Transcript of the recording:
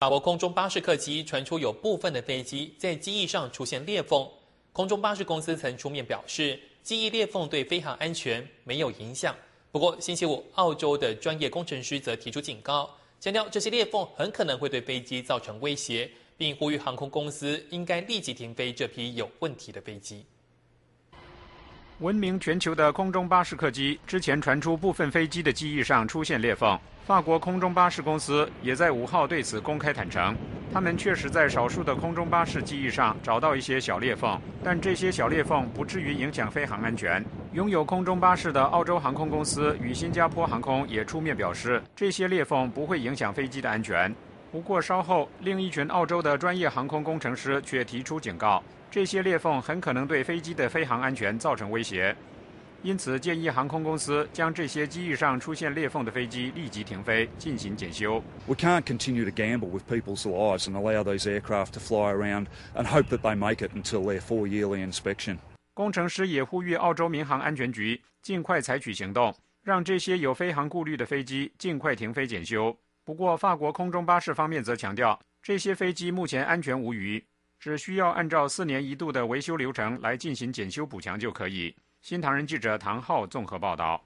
法国空中巴士客机传出有部分的飞机在机翼上出现裂缝，空中巴士公司曾出面表示，机翼裂缝对飞行安全没有影响。不过星期五，澳洲的专业工程师则提出警告，强调这些裂缝很可能会对飞机造成威胁，并呼吁航空公司应该立即停飞这批有问题的飞机。闻名全球的空中巴士客机之前传出部分飞机的机翼上出现裂缝，法国空中巴士公司也在5号对此公开坦诚，他们确实在少数的空中巴士机翼上找到一些小裂缝，但这些小裂缝不至于影响飞航安全。拥有空中巴士的澳洲航空公司与新加坡航空也出面表示，这些裂缝不会影响飞机的安全。不过稍后，另一群澳洲的专业航空工程师却提出警告，这些裂缝很可能对飞机的飞航安全造成威胁，因此建议航空公司将这些机翼上出现裂缝的飞机立即停飞，进行检修。We can't continue to gamble with people's lives and allow those aircraft to fly around and hope that they make it until their 4-yearly inspection. 工程师也呼吁澳洲民航安全局尽快采取行动，让这些有飞航顾虑的飞机尽快停飞检修。不过，法国空中巴士方面则强调，这些飞机目前安全无虞，只需要按照4年一度的维修流程来进行检修补强就可以。新唐人记者唐浩综合报道。